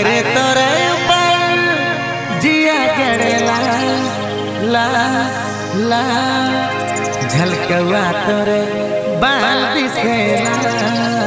अरे तोरे ऊपर जिया करेला ला ला झलकवा तोरे बाल दिसेला।